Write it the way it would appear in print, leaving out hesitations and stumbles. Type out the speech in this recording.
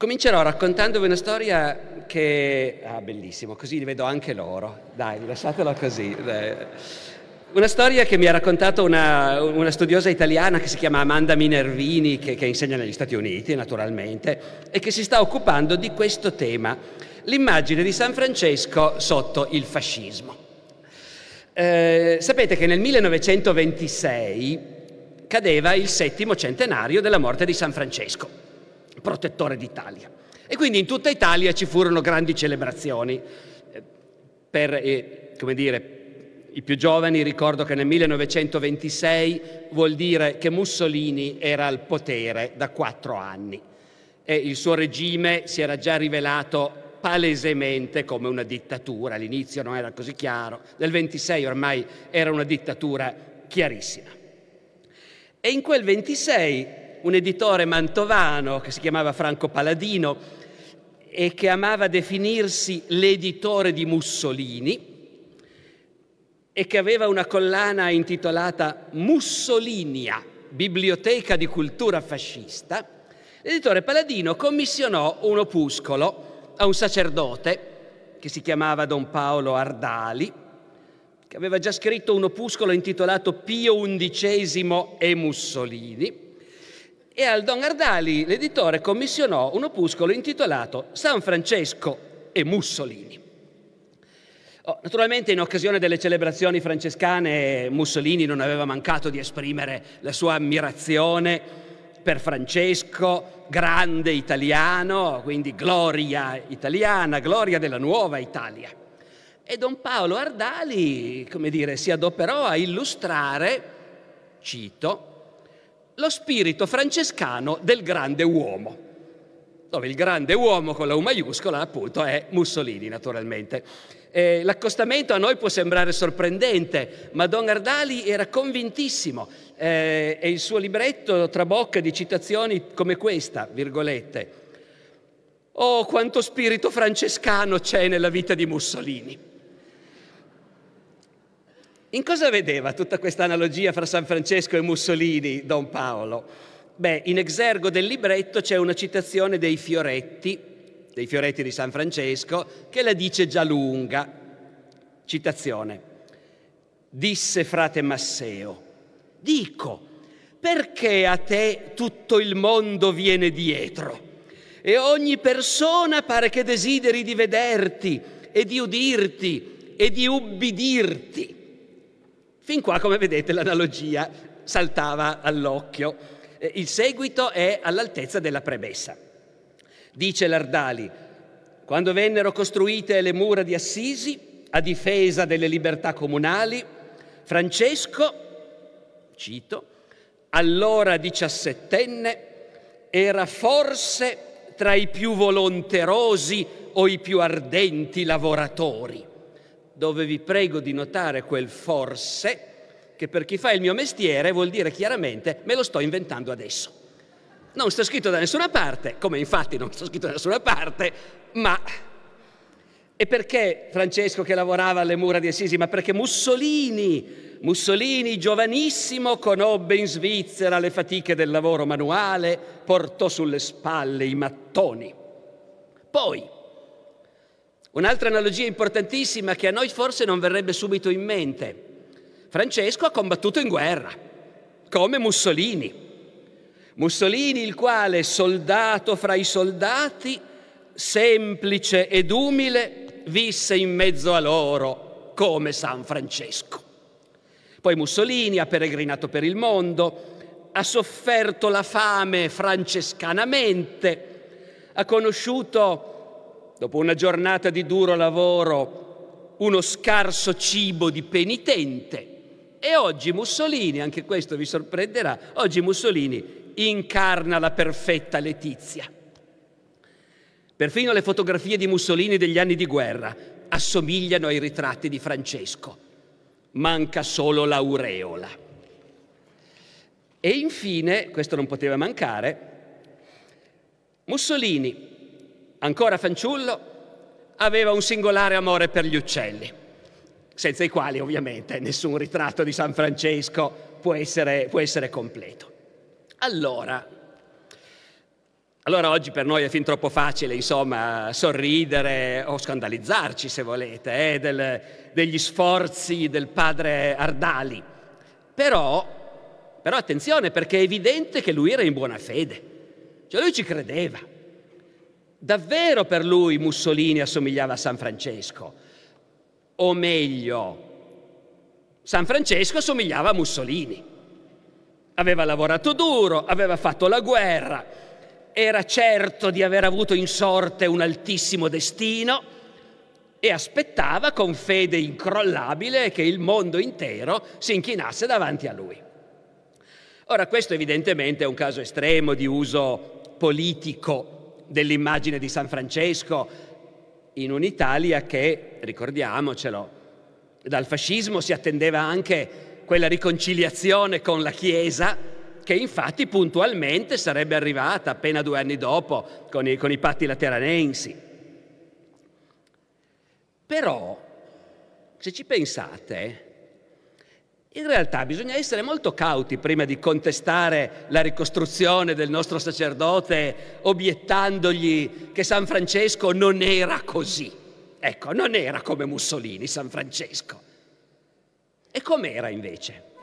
Comincerò raccontandovi una storia che... Ah, bellissimo, così li vedo anche loro. Dai, lasciatela così. Dai. Una storia che mi ha raccontato una studiosa italiana che si chiama Amanda Minervini, che insegna negli Stati Uniti, naturalmente, e che si sta occupando di questo tema, l'immagine di San Francesco sotto il fascismo. Sapete che nel 1926 cadeva il 7° centenario della morte di San Francesco, protettore d'Italia, e quindi in tutta Italia ci furono grandi celebrazioni per, come dire, i più giovani. Ricordo che nel 1926 vuol dire che Mussolini era al potere da 4 anni e il suo regime si era già rivelato palesemente come una dittatura. All'inizio non era così chiaro, nel 26 ormai era una dittatura chiarissima. E in quel 26 un editore mantovano che si chiamava Franco Paladino e che amava definirsi l'editore di Mussolini e che aveva una collana intitolata Mussolinia, biblioteca di cultura fascista, l'editore Paladino commissionò un opuscolo a un sacerdote che si chiamava Don Paolo Ardali, che aveva già scritto un opuscolo intitolato Pio XI e Mussolini, e al Don Ardali l'editore commissionò un opuscolo intitolato San Francesco e Mussolini. Naturalmente in occasione delle celebrazioni francescane Mussolini non aveva mancato di esprimere la sua ammirazione per Francesco, grande italiano, quindi gloria italiana, gloria della nuova Italia. E Don Paolo Ardali, come dire, si adoperò a illustrare, cito, lo spirito francescano del grande uomo, dove il grande uomo con la U maiuscola appunto è Mussolini, naturalmente. L'accostamento a noi può sembrare sorprendente, ma Don Ardali era convintissimo e il suo libretto trabocca di citazioni come questa, virgolette: «Oh, quanto spirito francescano c'è nella vita di Mussolini!». In cosa vedeva tutta questa analogia fra San Francesco e Mussolini, Don Paolo? Beh, in exergo del libretto c'è una citazione dei Fioretti di San Francesco, che la dice già lunga. Citazione. Disse Frate Maseo, dico, perché a te tutto il mondo viene dietro e ogni persona pare che desideri di vederti e di udirti e di ubbidirti? Fin qua, come vedete, l'analogia saltava all'occhio. Il seguito è all'altezza della premessa. Dice l'Ardali, quando vennero costruite le mura di Assisi, a difesa delle libertà comunali, Francesco, cito, allora 17enne, era forse tra i più volonterosi o i più ardenti lavoratori. Dove vi prego di notare quel forse, che per chi fa il mio mestiere vuol dire chiaramente me lo sto inventando adesso. Non sta scritto da nessuna parte, come infatti non sta scritto da nessuna parte, ma... E perché Francesco che lavorava alle mura di Assisi? Ma perché Mussolini giovanissimo, conobbe in Svizzera le fatiche del lavoro manuale, portò sulle spalle i mattoni. Poi... Un'altra analogia importantissima che a noi forse non verrebbe subito in mente. Francesco ha combattuto in guerra, come Mussolini. Mussolini, il quale, soldato fra i soldati, semplice ed umile, visse in mezzo a loro, come San Francesco. Poi Mussolini ha peregrinato per il mondo, ha sofferto la fame francescanamente, ha conosciuto... Dopo una giornata di duro lavoro, uno scarso cibo di penitente. E oggi Mussolini, anche questo vi sorprenderà, oggi Mussolini incarna la perfetta Letizia. Perfino le fotografie di Mussolini degli anni di guerra assomigliano ai ritratti di Francesco. Manca solo l'aureola. E infine, questo non poteva mancare, Mussolini, ancora fanciullo, aveva un singolare amore per gli uccelli, senza i quali ovviamente nessun ritratto di San Francesco può essere completo. Allora, Allora oggi per noi è fin troppo facile, insomma, sorridere o scandalizzarci, se volete, degli sforzi del padre Ardali. Però attenzione, perché è evidente che lui era in buona fede, cioè lui ci credeva. Davvero per lui Mussolini assomigliava a San Francesco, o meglio, San Francesco assomigliava a Mussolini. Aveva lavorato duro, aveva fatto la guerra, era certo di aver avuto in sorte un altissimo destino e aspettava con fede incrollabile che il mondo intero si inchinasse davanti a lui. Ora, questo evidentemente è un caso estremo di uso politico dell'immagine di San Francesco in un'Italia che, ricordiamocelo, dal fascismo si attendeva anche quella riconciliazione con la Chiesa che infatti puntualmente sarebbe arrivata appena 2 anni dopo con i patti lateranensi. Però, se ci pensate, in realtà bisogna essere molto cauti prima di contestare la ricostruzione del nostro sacerdote obiettandogli che San Francesco non era così. Ecco, non era come Mussolini, San Francesco. E com'era invece?